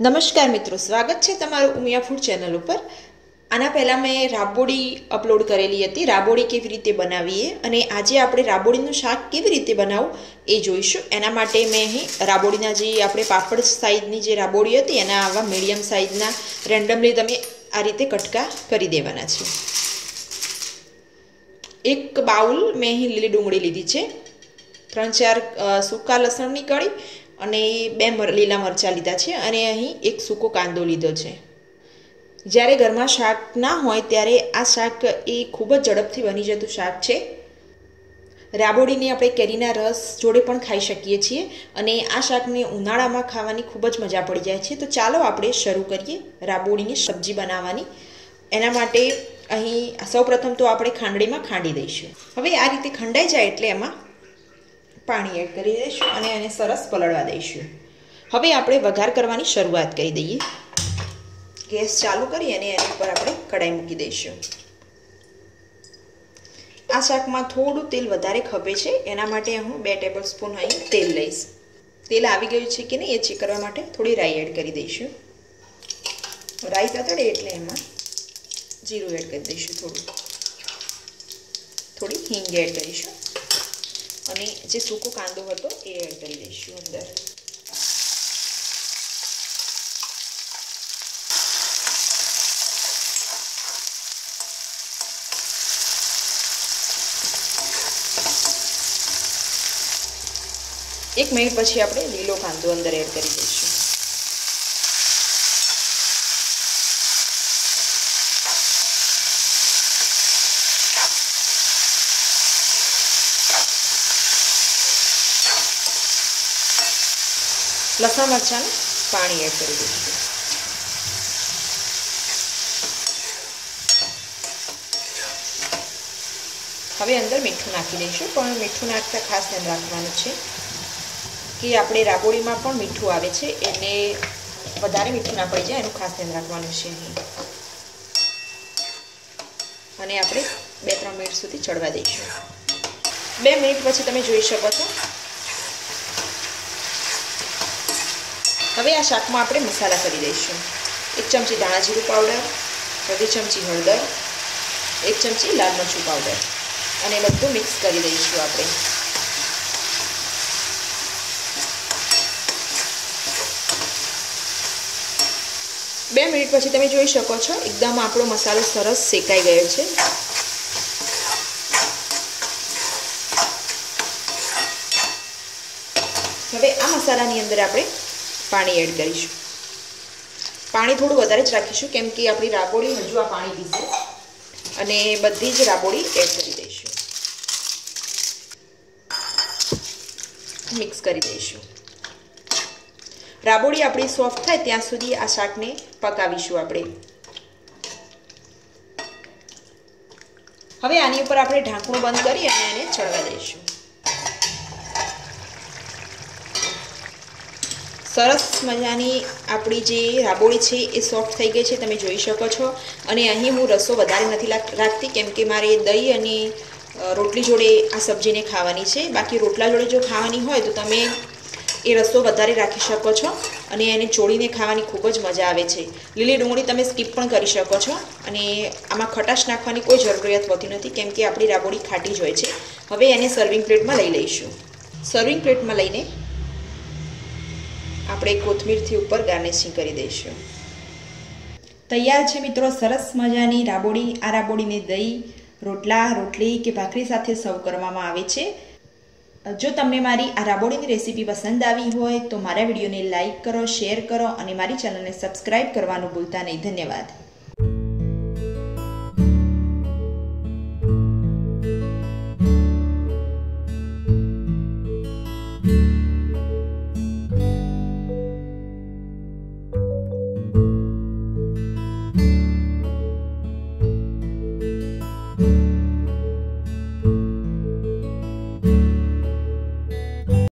नमस्कार मित्रों, स्वागत है तमारू उमिया फूड चैनल पर। आना पहला मैं राबोड़ी अपलॉड करेली थी। राबोड़ी केवी रीते बनावीए अने आजे आपणे राबोड़ीनुं शाक केवी रीते बनावो ए जोईशुं। एना माटे मैं अहीं राबोड़ीना जे आपणे पापड़ साइजनी जे राबोड़ी हती एना आवा मीडियम साइजना रेन्डमली तमे आ रीते कटका करी देवाना छे। एक बाउल मैं अहीं लीली डूंगळी लीधी छे, 3-4 सूका लसणनी कळी अने बे लीला मरचा लीधा है और अहीं एक सूको कांदो लीधो है। જ્યારે ઘરમાં શાક ના હોય ત્યારે આ શાક એ ખૂબ જ ઝડપથી બની જતું શાક છે। રાબોડીને આપણે કેરીના રસ જોડે પણ ખાઈ શકીએ છીએ અને આ શાકને ઉનાળામાં ખાવાની ખૂબ જ મજા પડી જાય છે। તો ચાલો આપણે શરૂ કરીએ રાબોડીની સબ્જી બનાવવાની। એના માટે અહીં સૌપ્રથમ તો આપણે ખાંડળીમાં ખાંડી દઈશું। હવે આ રીતે ખંડાઈ જાય એટલે એમાં પાણી એડ કરી દઈશું અને એને સરસ પલળવા દઈશું। હવે આપણે વઘાર કરવાની શરૂઆત કરી દઈએ। गैस चालू कर कढ़ाई मूकी दईशू। आ शाक में थोड़ू तेल वधारे खपे छे, एना माटे हूँ 2 टेबलस्पून अहीं तेल लईश। तेल आवी गयुं छे कि नहीं ए चेक करवा माटे थोड़ी राई एड करी दईशू। राई ततड़े एटले एमां जीरुं एड करी दईशू, थोड़ी हींग एड करीशू अने जे सूको कांदो हतो ए एड करी दईशू अंदर। एक मिनिट पछी आपणे लीलो कांदो अंदर एड करी दईशुं। लसण मरचां पाणी एड करी दईशुं। हवे अंदर मीठुं नाखी दईशुं, पण मीठुं नाखता खास ध्यान राखवानुं छे कि आपणे राबोळीमां पण मीठुं आवे छे एने वधारे मीठुं ना पड़ी जाए एनुं खास ध्यान राखवानुं छे। अने आपणे 2-3 मिनिट सुधी चढ़वा दईशुं। 2 मिनिट पछी तमे जोई शको छो। हवे आ शाकमां आपणे मसाला करी दईशुं। 1 चमची धाणा जीरुं पाउडर, 1/2 चमची हळદર, 1 चमची लाल मरचुं पाउडर अने बधुं मिक्स करी दईशुं आपणे। बे मिनिट पछी तमे जोई शको छो एकदम आपणो मसालो सरस शेकाई गयो छे। हवे आ मसालानी अंदर आपणे पाणी एड करीशुं। पाणी थोडुं वधारे ज राखीशुं केम के आपणी राबोडी हजू आ पाणी पीशे अने बधी ज राबोडी एड करी दईशुं, मिक्स करी दईशुं। राबोडी आपणी सॉफ्ट थाय त्यां सुधी आ शाकने पकावीशुं आपणे। हवे आनी उपर आपणे ढांकणुं बंद करी अने एने चढ़वा दईशुं। सरस मजानी आपणी जे राबोडी छे ए सॉफ्ट थई गई छे, तमे जोई शको छो। अने અહીં હું રસો વધારે નથી રાખતી કેમ કે મારે દહીં અને રોટલી જોડે આ સબ્જીને ખાવાની છે। બાકી રોટલા જોડે જો ખાવાની હોય તો તમે ए रसो वधारे राखी शको छो अने एने चोळीने खावानी खूब ज मजा आवे छे। लीली डूंगळी तमे स्कीप पण करी शको छो अने आमां खटाश नाखवानी कोई जरूरियात होती नथी केम के आपणी राबोडी खाटी ज होय छे। हवे एने सर्विंग प्लेट में लई लईशुं। सर्विंग प्लेट में लईने आपणे कोथमीरथी उपर गार्निशिंग करी दईशुं। तैयार छे मित्रों सरस मजानी राबोडी। आ राबोडीने दही, रोटला, रोटली के भाकरी साथे सर्व करवामां आवे छे। जो तमने मारी आ राबोडीनी रेसिपी पसंद आई हो तो मारा वीडियो ने लाइक करो, शेयर करो और मेरी चैनल ने सब्सक्राइब करने भूलता नहीं। धन्यवाद।